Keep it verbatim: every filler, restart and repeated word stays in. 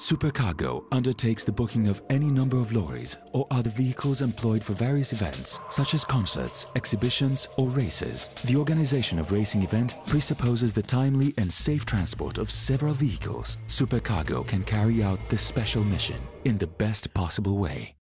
Supercargo undertakes the booking of any number of lorries or other vehicles employed for various events, such as concerts, exhibitions, or races. The organization of racing event presupposes the timely and safe transport of several vehicles. Supercargo can carry out this special mission in the best possible way.